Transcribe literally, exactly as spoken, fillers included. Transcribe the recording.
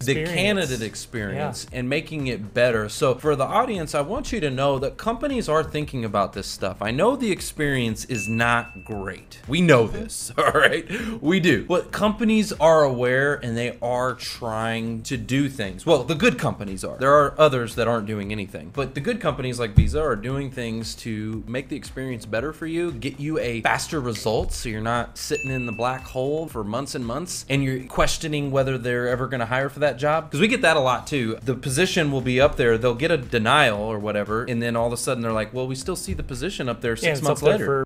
the candidate experience yeah. and making it better. So for the audience, I want you to know that companies are thinking about this stuff. I know the experience is not great. We know this, all right? We do. But companies are aware and they are trying to do things. Well, the good companies are. There are others that aren't doing anything. But the good companies like Visa are doing things to make the experience better for you, get you a faster result so you're not sitting in the black hole for months and months and you're questioning whether they're ever gonna hire for that job, because we get that a lot too. The position will be up there, they'll get a denial or whatever, and then all of a sudden they're like, well, we still see the position up there six yeah, months later.